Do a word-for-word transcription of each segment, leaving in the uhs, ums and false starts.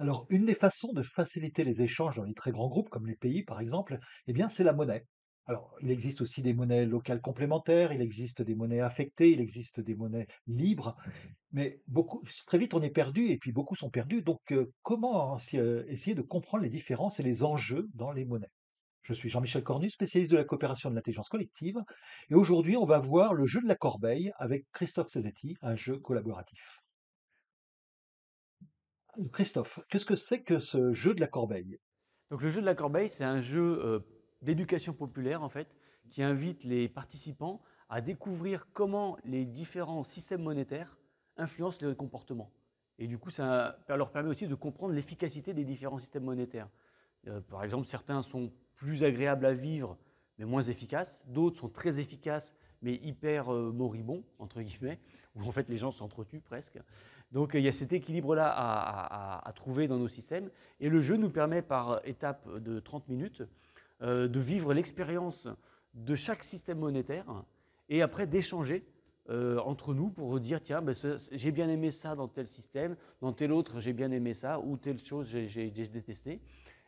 Alors, une des façons de faciliter les échanges dans les très grands groupes, comme les pays par exemple, eh bien, c'est la monnaie. Alors, il existe aussi des monnaies locales complémentaires, il existe des monnaies affectées, il existe des monnaies libres, mais beaucoup, très vite on est perdu et puis beaucoup sont perdus. Donc, euh, comment euh, essayer de comprendre les différences et les enjeux dans les monnaies? Je suis Jean-Michel Cornu, spécialiste de la coopération de l'intelligence collective, et aujourd'hui on va voir le jeu de la corbeille avec Christophe Cesetti, un jeu collaboratif. Christophe, qu'est-ce que c'est que ce jeu de la corbeille? Donc, le jeu de la corbeille, c'est un jeu euh, d'éducation populaire en fait, qui invite les participants à découvrir comment les différents systèmes monétaires influencent le comportement. Et du coup, ça leur permet aussi de comprendre l'efficacité des différents systèmes monétaires. Euh, par exemple, certains sont plus agréables à vivre, mais moins efficaces. D'autres sont très efficaces, mais hyper euh, moribonds, entre guillemets, où en fait les gens s'entretuent presque. Donc il y a cet équilibre-là à, à, à trouver dans nos systèmes. Et le jeu nous permet, par étape de trente minutes, euh, de vivre l'expérience de chaque système monétaire et après d'échanger euh, entre nous pour dire « tiens, ben, j'ai bien aimé ça dans tel système, dans tel autre, j'ai bien aimé ça, ou telle chose, j'ai détesté ».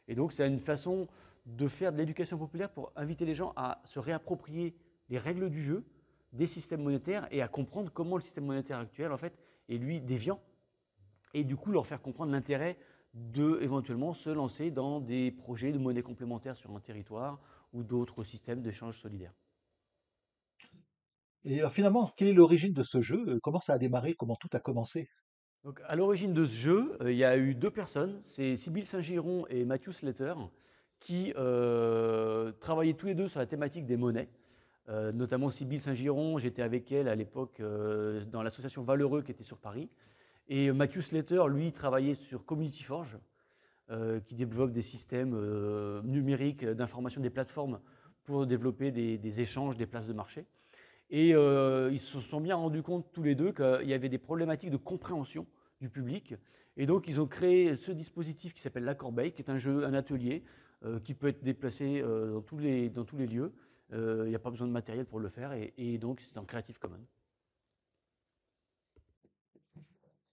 Et donc c'est une façon de faire de l'éducation populaire pour inviter les gens à se réapproprier les règles du jeu, des systèmes monétaires, et à comprendre comment le système monétaire actuel en fait est lui déviant, et du coup leur faire comprendre l'intérêt de éventuellement se lancer dans des projets de monnaie complémentaire sur un territoire ou d'autres systèmes d'échange solidaire. Et alors finalement, quelle est l'origine de ce jeu? Comment ça a démarré? Comment tout a commencé? Donc, à l'origine de ce jeu, il y a eu deux personnes, c'est Sybille Saint-Girons et Matthew Slater, qui euh, travaillaient tous les deux sur la thématique des monnaies. Euh, notamment Sybille Saint-Girons, j'étais avec elle à l'époque euh, dans l'association Valeureux qui était sur Paris. Et Matthew Slater, lui, travaillait sur Community Forge, euh, qui développe des systèmes euh, numériques d'information des plateformes pour développer des, des échanges, des places de marché. Et euh, ils se sont bien rendus compte tous les deux qu'il y avait des problématiques de compréhension du public. Et donc, ils ont créé ce dispositif qui s'appelle la corbeille, qui est un jeu, un atelier euh, qui peut être déplacé euh, dans, tous les, dans tous les lieux. Il euh, n'y a pas besoin de matériel pour le faire et, et donc c'est en Creative Commons.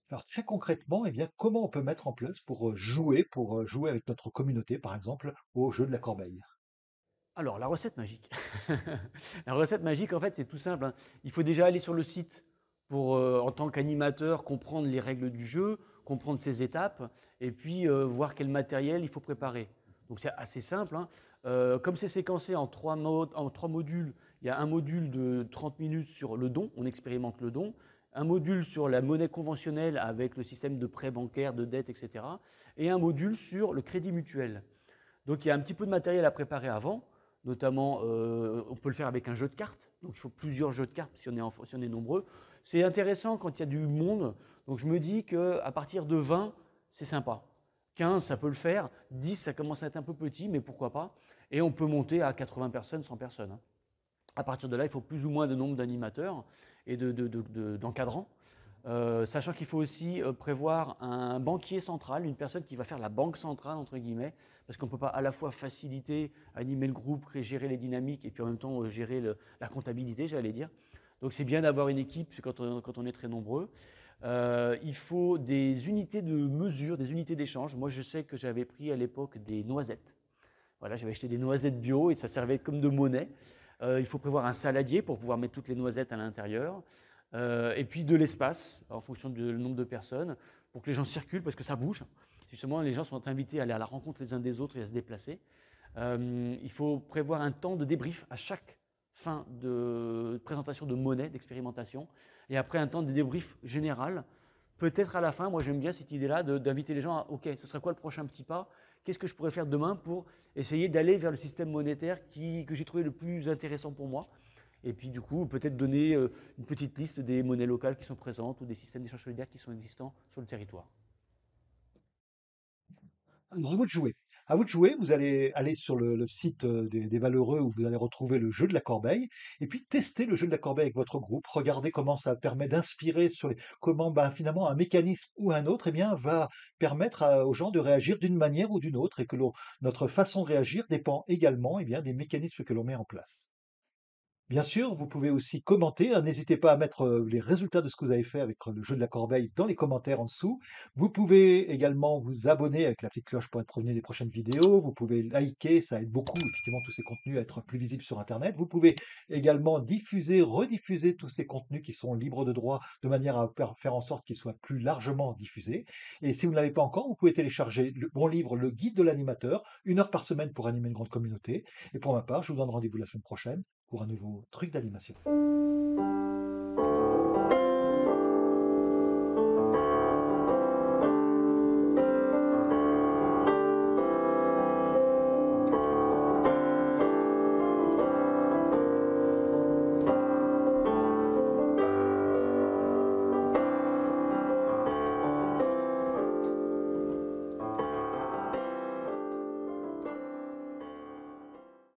Alors très concrètement, eh bien, comment on peut mettre en place pour jouer, pour jouer avec notre communauté, par exemple, au jeu de la corbeille? Alors la recette magique. La recette magique, en fait, c'est tout simple, hein. Il faut déjà aller sur le site pour, euh, en tant qu'animateur, comprendre les règles du jeu, comprendre ses étapes et puis euh, voir quel matériel il faut préparer. Donc c'est assez simple, hein. Euh, comme c'est séquencé en trois, mod en trois modules, il y a un module de trente minutes sur le don, on expérimente le don, un module sur la monnaie conventionnelle avec le système de prêt bancaire, de dette, et cetera, et un module sur le crédit mutuel. Donc il y a un petit peu de matériel à préparer avant, notamment euh, on peut le faire avec un jeu de cartes, donc il faut plusieurs jeux de cartes si on est, en, si on est nombreux. C'est intéressant quand il y a du monde, donc je me dis qu'à partir de vingt, c'est sympa. quinze, ça peut le faire, dix, ça commence à être un peu petit, mais pourquoi pas. Et on peut monter à quatre-vingts personnes, cent personnes. À partir de là, il faut plus ou moins de nombre d'animateurs et de, de, de, de, d'encadrants, euh, sachant qu'il faut aussi prévoir un banquier central, une personne qui va faire la banque centrale, entre guillemets, parce qu'on ne peut pas à la fois faciliter, animer le groupe, gérer les dynamiques, et puis en même temps gérer le, la comptabilité, j'allais dire. Donc c'est bien d'avoir une équipe quand on, quand on est très nombreux. Euh, il faut des unités de mesure, des unités d'échange. Moi, je sais que j'avais pris à l'époque des noisettes. Voilà, j'avais acheté des noisettes bio et ça servait comme de monnaie. Euh, il faut prévoir un saladier pour pouvoir mettre toutes les noisettes à l'intérieur. Euh, et puis de l'espace, en fonction du nombre de personnes, pour que les gens circulent parce que ça bouge. Justement, les gens sont invités à aller à la rencontre les uns des autres et à se déplacer. Euh, il faut prévoir un temps de débrief à chaque fin de présentation de monnaie, d'expérimentation, et après un temps de débrief général. Peut-être à la fin, moi j'aime bien cette idée-là d'inviter les gens à « ok, ce serait quoi le prochain petit pas? Qu'est-ce que je pourrais faire demain pour essayer d'aller vers le système monétaire qui, que j'ai trouvé le plus intéressant pour moi ?» Et puis du coup, peut-être donner une petite liste des monnaies locales qui sont présentes ou des systèmes d'échange solidaire qui sont existants sur le territoire. Alors, à vous de jouer. À vous de jouer, vous allez aller sur le, le site des, des Valeureux où vous allez retrouver le jeu de la corbeille et puis tester le jeu de la corbeille avec votre groupe. Regardez comment ça permet d'inspirer sur les, comment bah, finalement un mécanisme ou un autre eh bien, va permettre à, aux gens de réagir d'une manière ou d'une autre et que notre façon de réagir dépend également eh bien, des mécanismes que l'on met en place. Bien sûr, vous pouvez aussi commenter. N'hésitez pas à mettre les résultats de ce que vous avez fait avec le jeu de la corbeille dans les commentaires en dessous. Vous pouvez également vous abonner avec la petite cloche pour être prévenu des prochaines vidéos. Vous pouvez liker, ça aide beaucoup effectivement tous ces contenus à être plus visibles sur Internet. Vous pouvez également diffuser, rediffuser tous ces contenus qui sont libres de droit de manière à faire en sorte qu'ils soient plus largement diffusés. Et si vous ne l'avez pas encore, vous pouvez télécharger mon livre, Le Guide de l'animateur, une heure par semaine pour animer une grande communauté. Et pour ma part, je vous donne rendez-vous la semaine prochaine pour un nouveau truc d'animation.